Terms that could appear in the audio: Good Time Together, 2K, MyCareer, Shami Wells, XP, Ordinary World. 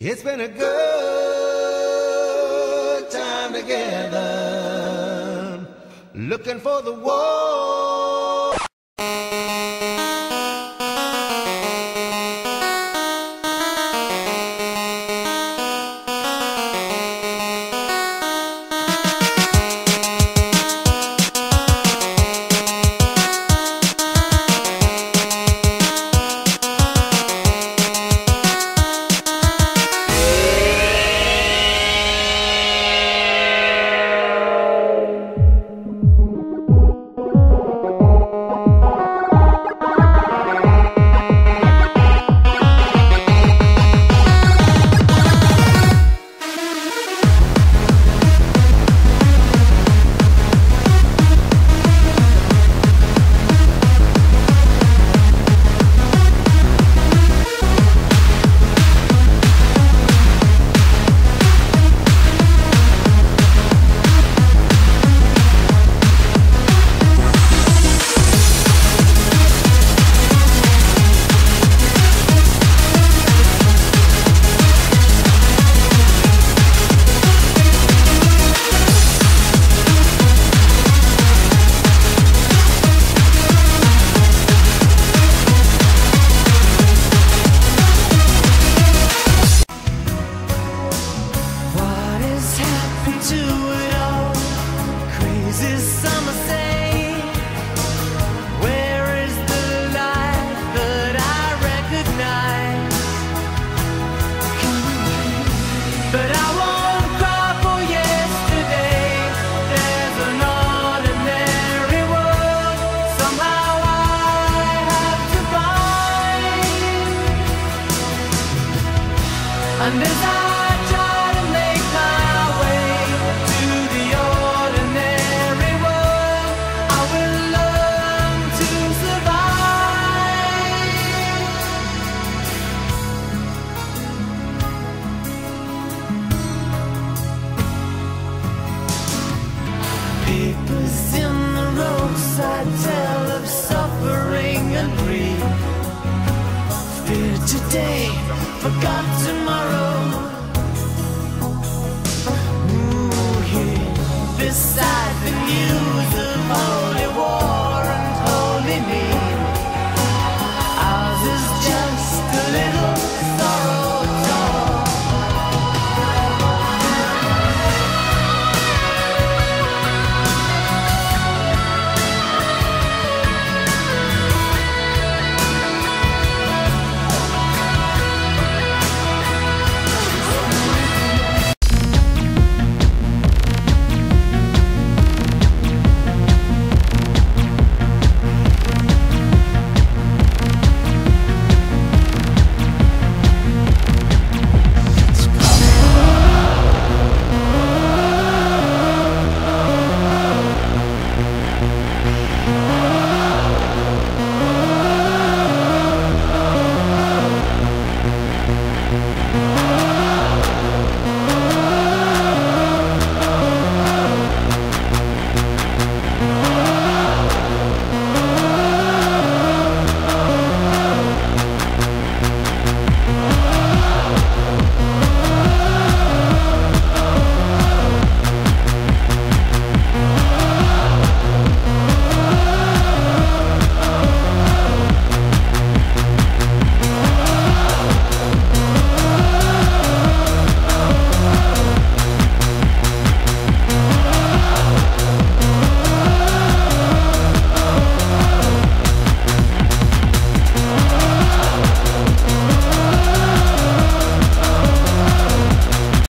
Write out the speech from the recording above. It's been a good time together, looking for the war. And as I try to make my way to the ordinary world, I will learn to survive. Papers in the roadside tell of suffering and grief. Fear today, forgot to